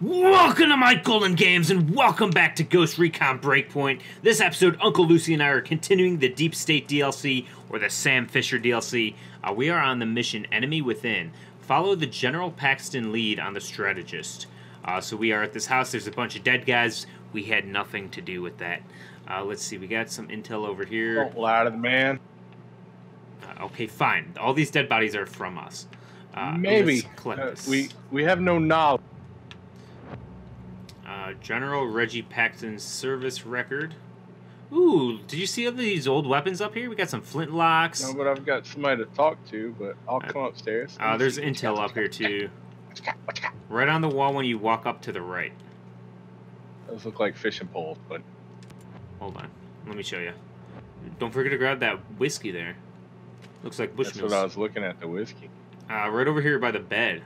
Welcome to Mike Golden Games, and welcome back to Ghost Recon Breakpoint. This episode, Uncle Lucy and I are continuing the Deep State DLC, or the Sam Fisher DLC. We are on the mission Enemy Within. Follow the General Paxton lead on the Strategist. So we are at this house. There's a bunch of dead guys. We had nothing to do with that. Let's see. We got some intel over here. Don't lie to the man. Okay, fine. All these dead bodies are from us. Maybe. We have no knowledge. General Reggie Paxton's service record. Ooh, did you see all these old weapons up here? We got some flintlocks. No, but I've got somebody to talk to, but I'll come upstairs. There's intel up here, too. Right on the wall when you walk up to the right. Those look like fishing poles, but... Hold on. Let me show you. Don't forget to grab that whiskey there. Looks like Bushmills. That's what I was looking at, the whiskey. Right over here by the bed.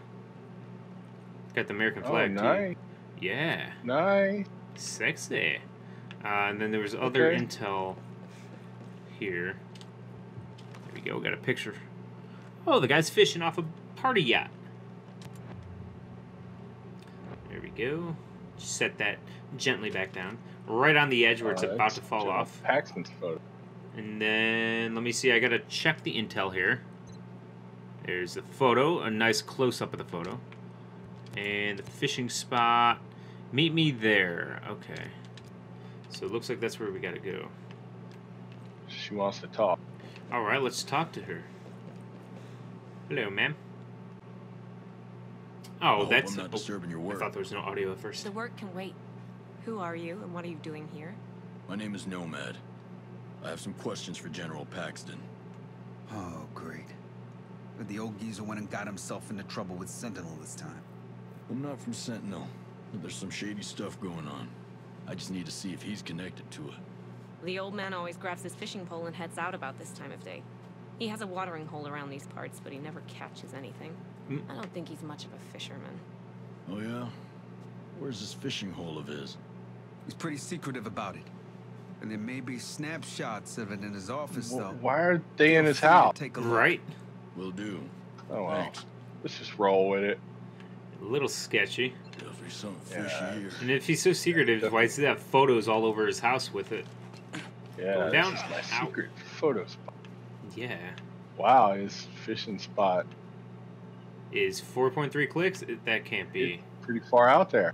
Got the American flag, too. Nice. Yeah. Nice. Sexy. And then there was other intel here. There we go. Got a picture. Oh, the guy's fishing off a party yacht. There we go. Just set that gently back down. Right on the edge where it's about to fall off. Paxton's photo. And then, let me see. I got to check the intel here. There's the photo. A nice close-up of the photo. And the fishing spot. Meet me there. Okay. So it looks like that's where we gotta go. She wants to talk. Alright, let's talk to her. Hello, ma'am. Oh, that's... I'm not disturbing your work. I thought there was no audio at first. The work can wait. Who are you and what are you doing here? My name is Nomad. I have some questions for General Paxton. Oh, great. But the old geezer went and got himself into trouble with Sentinel this time. I'm not from Sentinel, but there's some shady stuff going on. I just need to see if he's connected to it. The old man always grabs his fishing pole and heads out about this time of day. He has a watering hole around these parts, but he never catches anything. I don't think he's much of a fisherman. Oh yeah? Where's this fishing hole of his? He's pretty secretive about it. And there may be snapshots of it in his office, though. Why are they in his house? Right. Will do. Oh, wow. Thanks. Let's just roll with it. A little sketchy. Something fishy here. And if he's so secretive, why does he have photos all over his house with it? Yeah, down my secret photo spot. Yeah. Wow, his fishing spot is 4.3 clicks. That can't be. It's pretty far out there.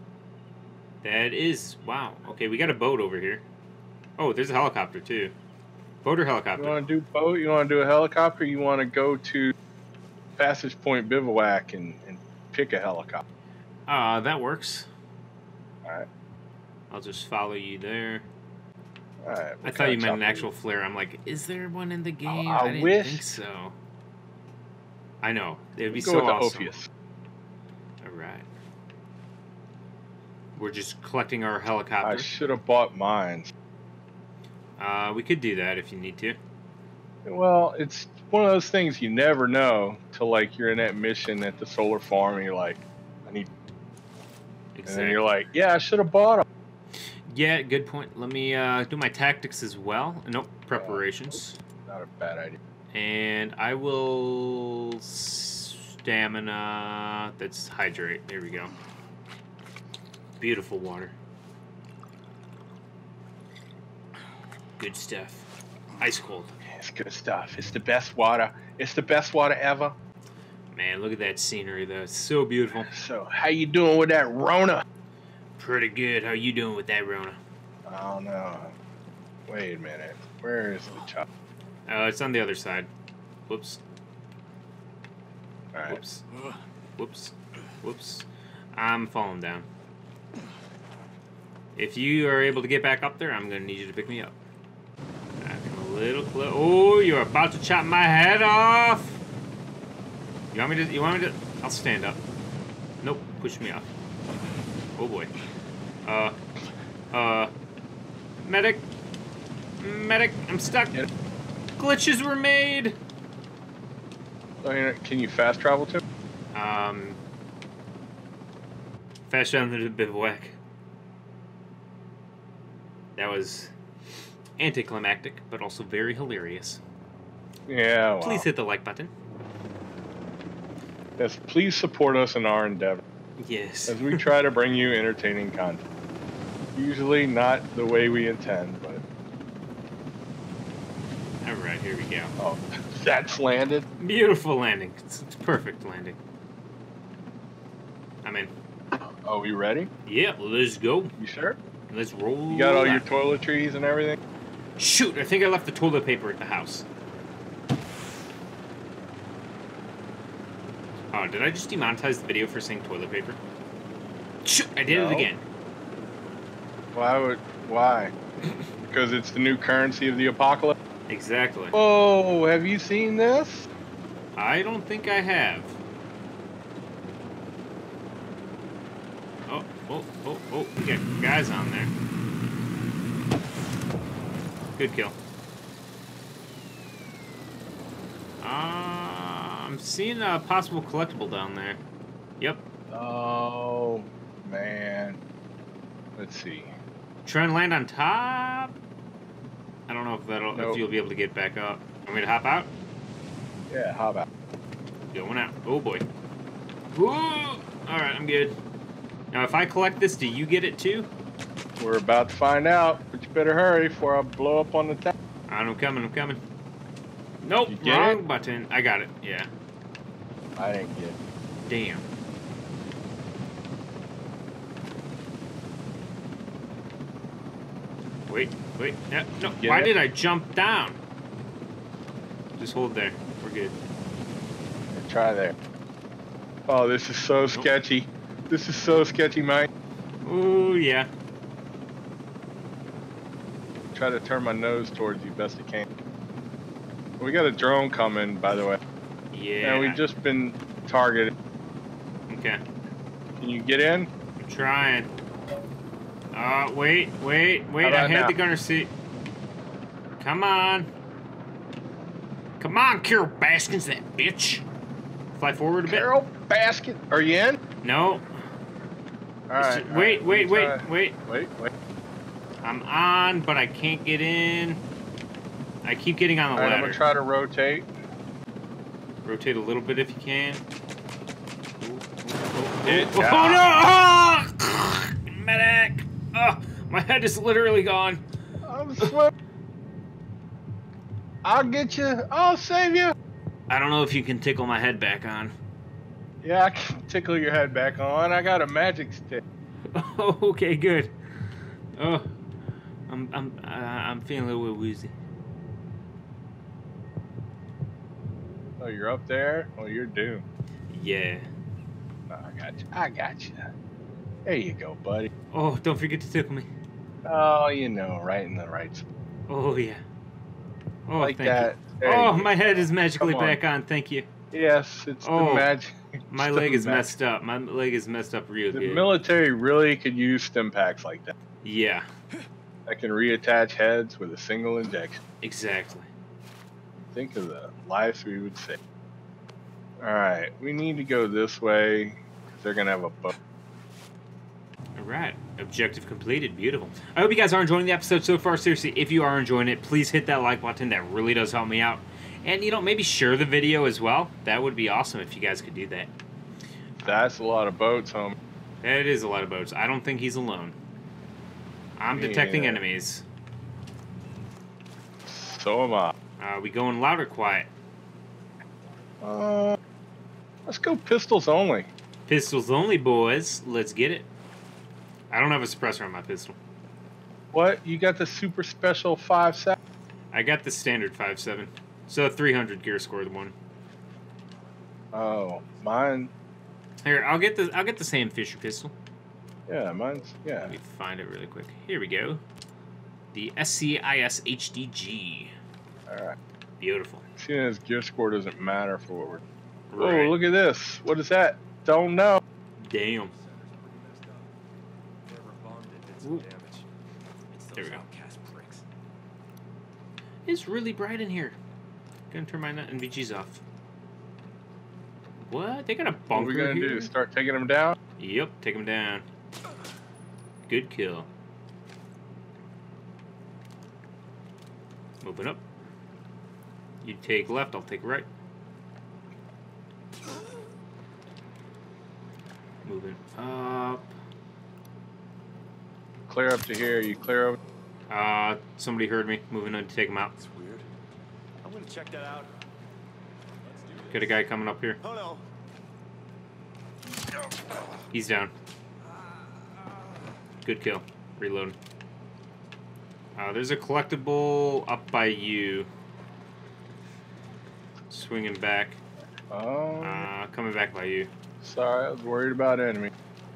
That is. Wow. Okay, we got a boat over here. Oh, there's a helicopter too. Boat or helicopter? You want to do boat? You want to do a helicopter? You want to go to Passage Point Bivouac and pick a helicopter. That works. Alright. I'll just follow you there. Alright. I thought you meant an actual flare. I'm like, is there one in the game? I didn't think so. I know. It would be so awesome. Alright. We're just collecting our helicopter. I should have bought mine. We could do that if you need to. Well, it's one of those things you never know till like you're in that mission at the solar farm and you're like, I need. Exactly. And then you're like, yeah, I should have bought them. Yeah, good point. Let me do my tactics as well. Nope, preparations. Not a bad idea. And I will stamina. That's hydrate. There we go. Beautiful water. Good stuff. Ice cold. It's good stuff. It's the best water. It's the best water ever. Man, look at that scenery, though. It's so beautiful. So, how you doing with that Rona? Pretty good. How you doing with that Rona? I don't know. Wait a minute. Where is the chop? Oh, it's on the other side. Whoops. All right. Whoops. Whoops. Whoops. I'm falling down. If you are able to get back up there, I'm going to need you to pick me up. I'm a little close. Oh, you're about to chop my head off. You want me to? I'll stand up. Nope, push me off. Oh boy. Medic. Medic, I'm stuck. Glitches were made. Can you fast travel to? Fast travel to the bivouac. That was anticlimactic, but also very hilarious. Yeah. Well. Please hit the like button. Yes, please support us in our endeavor. Yes. As we try to bring you entertaining content. Usually not the way we intend, but... All right, here we go. Oh, that's landed. Beautiful landing. It's perfect landing. I'm in. Oh, you ready? Yeah, let's go. You sure? Let's roll. You got all your toiletries and everything? Shoot, I think I left the toilet paper at the house. Oh, did I just demonetize the video for saying toilet paper? Shoot, I did it again. Why would... Why? Because it's the new currency of the apocalypse? Exactly. Oh, have you seen this? I don't think I have. Oh, we got guys on there. Good kill. I'm seeing a possible collectible down there. Yep. Oh, man. Let's see. Try and land on top. I don't know if that'll if you'll be able to get back up. Want me to hop out? Yeah, hop out. Going out. Oh boy. Whoa! All right, I'm good. Now, if I collect this, do you get it too? We're about to find out, but you better hurry before I blow up on the top. I'm coming. I'm coming. Nope. Wrong button. I got it. Yeah. I didn't get it. Damn. Wait, no, why did I jump down? Just hold there, we're good. Try there. Oh, this is so sketchy. This is so sketchy, Mike. Ooh, yeah. Try to turn my nose towards you best I can. We got a drone coming, by the way. Yeah. And we've just been targeted. Okay. Can you get in? I'm trying. Wait, I had the gunner seat. Come on. Come on, Carole Baskin's that bitch. Fly forward a bit. Carole Baskin, are you in? No. Alright. Wait. I'm on, but I can't get in. I keep getting on the ladder. I'm gonna try to rotate. Rotate a little bit if you can. Oh, no! Oh! Medic! Oh, my head is literally gone. I'm swimming. I'll get you. I'll save you. I don't know if you can tickle my head back on. Yeah, I can tickle your head back on. I got a magic stick. Oh, okay, good. Oh, I'm feeling a little woozy. Oh, you're up there. Oh, you're doomed. Yeah. Oh, I got you. There you go, buddy. Oh, don't forget to tickle me. Oh, you know, right in the right spot. Oh, yeah. Oh, like that. Oh, my head is magically back on. Thank you. Yes, it's the magic. My leg is messed up. My leg is messed up real good. The military really could use stim packs like that. Yeah. I can reattach heads with a single injection. Exactly. Think of the lives we would save. All right, we need to go this way because they're going to have a boat. Right, objective completed. Beautiful. I hope you guys are enjoying the episode so far. Seriously, if you are enjoying it, please hit that like button. That really does help me out. And, you know, maybe share the video as well. That would be awesome if you guys could do that. That's a lot of boats, homie. It is a lot of boats. I don't think he's alone. I'm detecting enemies. So am I. Are we going loud or quiet? Let's go pistols only. Pistols only, boys. Let's get it. I don't have a suppressor on my pistol. What? You got the super special 5.7? I got the standard 5.7. So 300 gear score one. Oh, mine. Here, I'll get the Sam Fisher pistol. Yeah, mine's Let me find it really quick. Here we go. The SCIS HDG. All right. Beautiful. Seeing as gear score doesn't matter for what we're. Right. Oh, look at this. What is that? Don't know. Damn. Ooh. There we go. It's really bright in here. Gonna turn my NVGs off. What? They got a bunker. What are we gonna do? Start taking them down? Yep, take them down. Good kill. Moving up. You take left, I'll take right. moving up. Clear up to here. You clear over. Somebody heard me moving in to take him out. That's weird. I'm gonna check that out. Got a guy coming up here. Oh no. He's down. Good kill. Reloading. There's a collectible up by you. Swinging back. Oh. Coming back by you. Sorry, I was worried about enemy.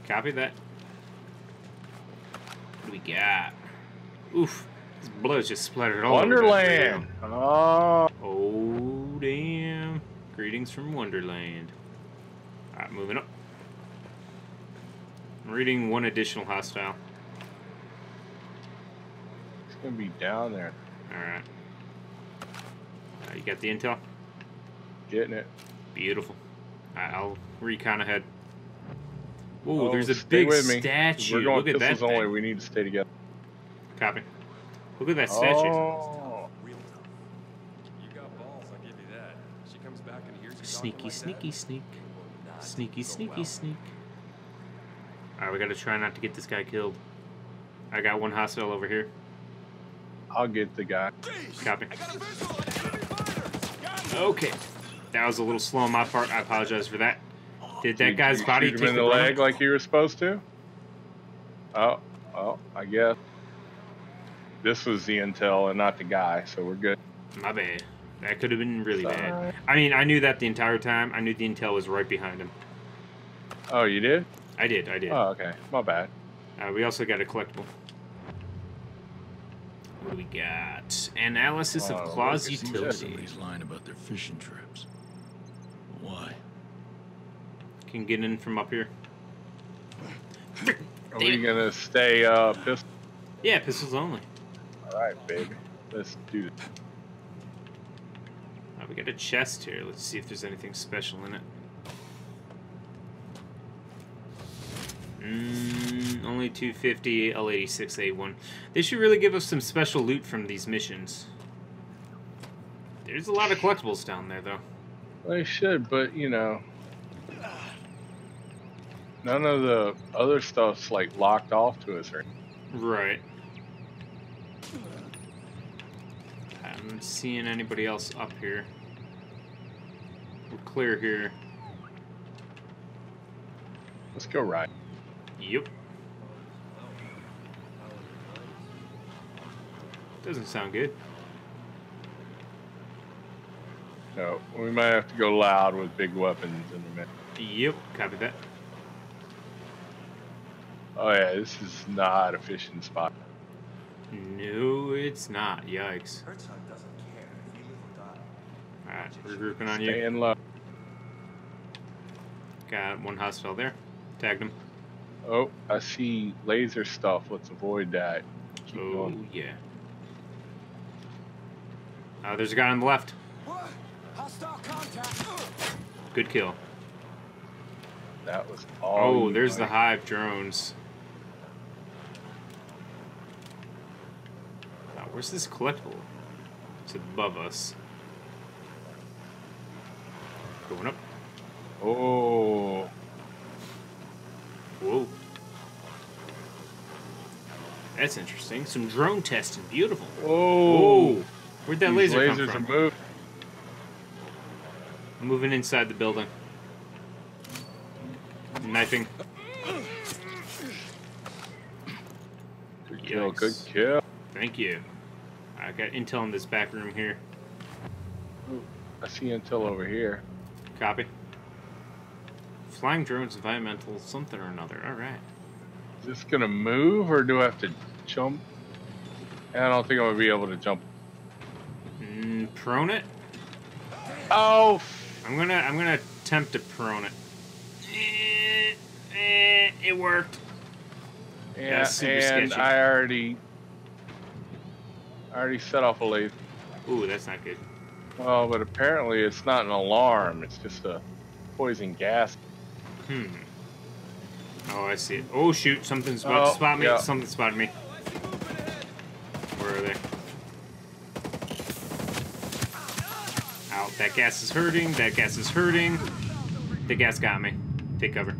Copy that. What do we got? Oof. This blood's just splattered all over. Wonderland. Oh. Oh, damn. Greetings from Wonderland. Alright, moving up. I'm reading one additional hostile. It's gonna be down there. Alright. You got the intel? Getting it. Beautiful. Alright, I'll recon ahead. Whoa, oh, there's a big statue. We're going, look at that thing. Only we need to stay together. Copy. Look at that statue. Oh. Sneaky, sneaky, sneak. Sneaky, sneaky, sneak. Alright, we gotta try not to get this guy killed. I got one hostile over here. I'll get the guy. Copy. Okay. That was a little slow on my part. I apologize for that. Did that guy's body take the leg like you were supposed to? Oh, oh, I guess. This was the intel and not the guy, so we're good. My bad. That could have been really bad. I mean, I knew that the entire time. I knew the intel was right behind him. Oh, you did? I did, I did. Oh, okay. My bad. We also got a collectible. What do we got? Analysis of Claw's utility. Somebody's lying about their fishing trips. Why? Can get in from up here. Are we gonna stay pistol? Yeah, pistols only. All right, baby. Let's do it. We got a chest here. Let's see if there's anything special in it. Only 250 L86A1. They should really give us some special loot from these missions. There's a lot of collectibles down there, though. They should, but you know. None of the other stuff's like locked off to us, right? Right. I'm not seeing anybody else up here. We're clear here. Let's go right. Yep. Doesn't sound good. No, we might have to go loud with big weapons in a minute. Yep, copy that. Oh yeah, this is not a fishing spot. No, it's not. Yikes. Alright, regrouping on you. Stay in low. Got one hostile there. Tagged him. Oh, I see laser stuff. Let's avoid that. Keep going. Yeah. There's a guy on the left. Hostile contact. Good kill. That was all. Oh, there's the hive drones. Where's this collectible? It's above us. Going up. Oh. Whoa. That's interesting. Some drone testing. Beautiful. Oh. Whoa. Where'd that laser come from? I'm moving inside the building. Knifing. Good kill. Yikes. Good kill. Thank you. I got intel in this back room here. Ooh, I see intel over here. Copy. Flying drones, environmental, something or another. All right. Is this gonna move, or do I have to jump? I don't think I'm gonna be able to jump. Prone it. Oh! I'm gonna attempt to prone it. It worked. Yeah, and I already set off a laser. Ooh, that's not good. Well, but apparently it's not an alarm. It's just a poison gas. Hmm. Oh, I see it. Oh, shoot. Something's about to spot me. Yeah. Something spotted me. Where are they? Ow, that gas is hurting. That gas is hurting. The gas got me. Take cover.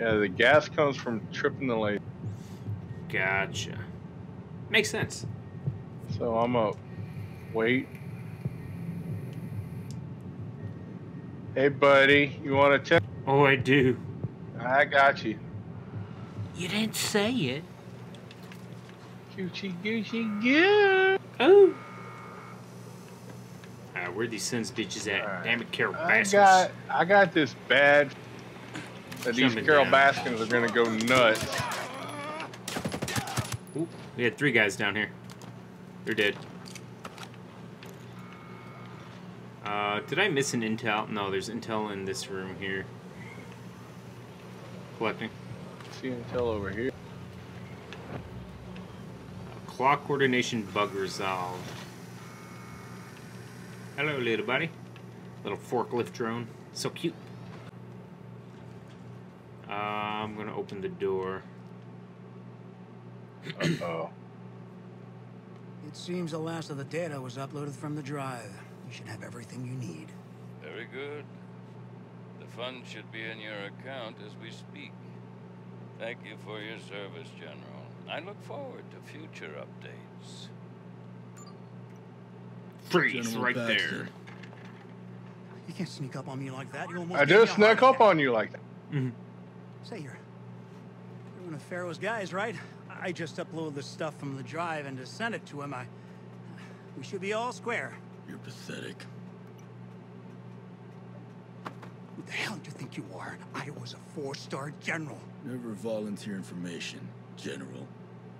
Yeah, the gas comes from tripping the laser. Gotcha. Makes sense. So I'm gonna wait. Hey, buddy, you want to check? Oh, I do. I got you. You didn't say it. Gucci, Gucci, goo. Oh. Alright, where these sons bitches at? Right. Damn it, Carole Baskins. I got this bad. That these Carole Baskins are gonna go nuts. Ooh, we had three guys down here. They're dead. Did I miss an intel? No, there's intel in this room here. Collecting. See intel over here. Clock coordination bug resolved. Hello, little buddy. Little forklift drone. So cute. I'm gonna open the door. Uh-oh. It seems the last of the data was uploaded from the drive. You should have everything you need. Very good. The funds should be in your account as we speak. Thank you for your service, General. I look forward to future updates. Freeze right there. You can't sneak up on me like that. You almost I just snuck up on you like that. Mm-hmm. Say, you're one of Pharaoh's guys, right? I just uploaded the stuff from the drive and to send it to him. We should be all square. You're pathetic. Who the hell do you think you are? I was a four-star general. Never volunteer information, General.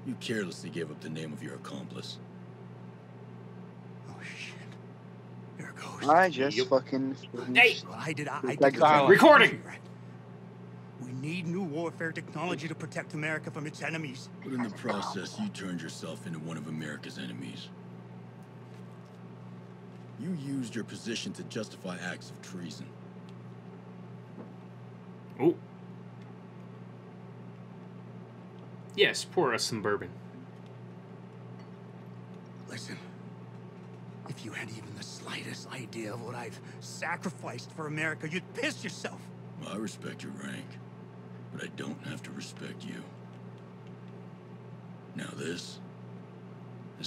You carelessly gave up the name of your accomplice. Oh shit! There goes. I just fucking. Hey! I did. Recording. We need new warfare technology to protect America from its enemies. But in the process, you turned yourself into one of America's enemies. You used your position to justify acts of treason. Oh. Yes, pour us some bourbon. Listen, if you had even the slightest idea of what I've sacrificed for America, you'd piss yourself. Well, I respect your rank, but I don't have to respect you. Now this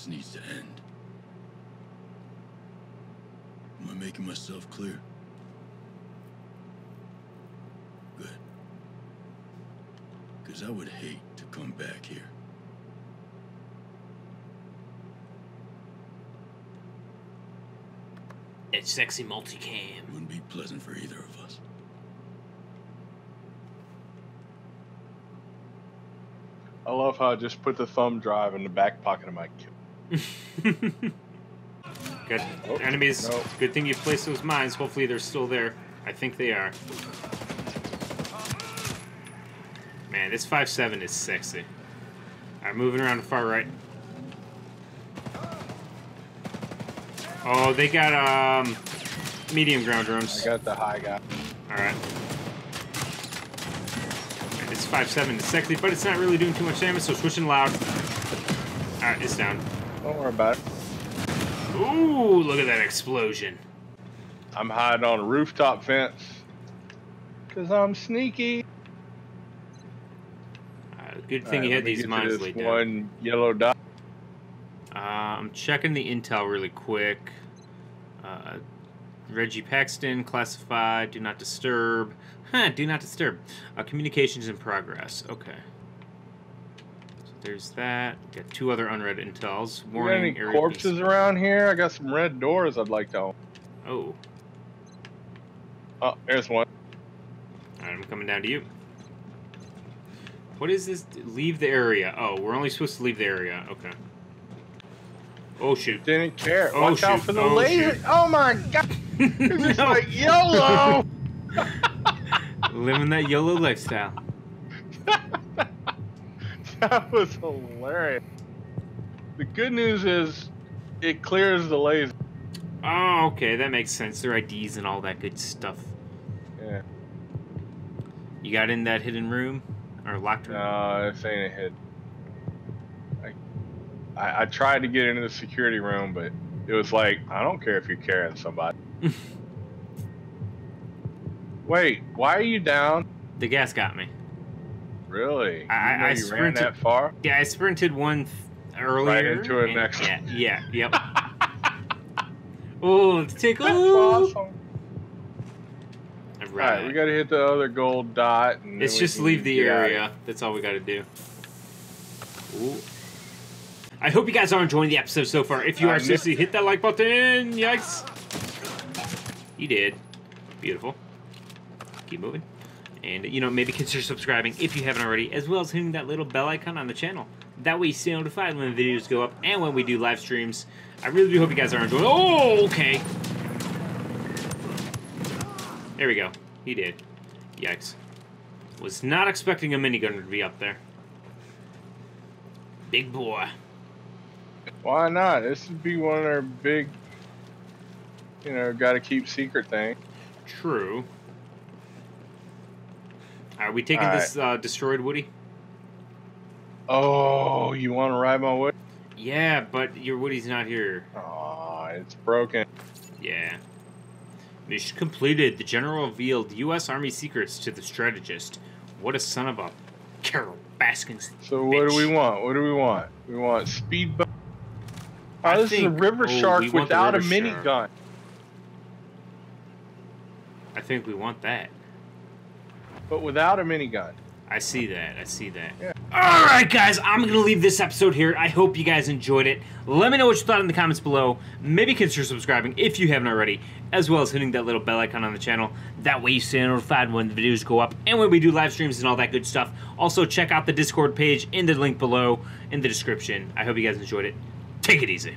needs to end. Am I making myself clear? Good. Because I would hate to come back here. It's sexy multicam. Wouldn't be pleasant for either of us. I love how I just put the thumb drive in the back pocket of my kit. Good. Oh, enemies. No. Good thing you placed those mines. Hopefully they're still there. I think they are. Man, this 5.7 is sexy. Alright, moving around the far right. Oh, they got medium ground drones. I got the high guy. Alright. This 5.7 is sexy, but it's not really doing too much damage, so switching loud. Alright, it's down. Don't worry about it. Ooh, look at that explosion. I'm hiding on a rooftop fence. Because I'm sneaky. Good thing you had these mines laid down. One yellow dot. I'm checking the intel really quick. Reggie Paxton, classified, do not disturb. Huh, do not disturb. Communications in progress. Okay. There's that. Got two other unread intels. Warning, got any corpses around here? I got some red doors I'd like to open. Oh. Oh, there's one. Alright, I'm coming down to you. What is this? Leave the area. Oh, we're only supposed to leave the area. Okay. Oh, shoot. Didn't care. Oh, watch out for the laser. Oh, my God. It's just like YOLO. Living that YOLO lifestyle. That was hilarious. The good news is it clears the laser. Oh, okay, that makes sense. Their IDs and all that good stuff. Yeah. You got in that hidden room? Or locked room? No, this ain't a hidden. I tried to get into the security room, but it was like, I don't care if you're carrying somebody. Wait, why are you down? The gas got me. Really? I sprinted, ran that far? Yeah, I sprinted one earlier. Right into it next. Yeah, yep. Oh, it's tickle. That's awesome. Right. All right, we gotta hit the other gold dot. And it's just leave the area. That's all we gotta do. Ooh. I hope you guys are enjoying the episode so far. If you are, seriously, hit that like button. Yikes. You did. Beautiful. Keep moving. And, you know, maybe consider subscribing if you haven't already, as well as hitting that little bell icon on the channel. That way you stay notified when the videos go up and when we do live streams. I really do hope you guys are enjoying. Oh, okay. There we go. He did. Yikes. Was not expecting a minigunner to be up there. Big boy. Why not? This would be one of our big, you know, gotta keep secret thing. True. Are we taking this destroyed Woody? Oh, you want to ride my Woody? Yeah, but your Woody's not here. Aw, it's broken. Yeah. Mission completed. The General revealed U.S. Army secrets to the Strategist. What a son of a Carole Baskin. So what do we want? What do we want? We want speedboat. Oh, this is a river shark without a minigun. I think we want that. But without a minigun. I see that. I see that. Yeah. All right, guys. I'm going to leave this episode here. I hope you guys enjoyed it. Let me know what you thought in the comments below. Maybe consider subscribing if you haven't already, as well as hitting that little bell icon on the channel. That way you stay notified when the videos go up and when we do live streams and all that good stuff. Also, check out the Discord page in the link below in the description. I hope you guys enjoyed it. Take it easy.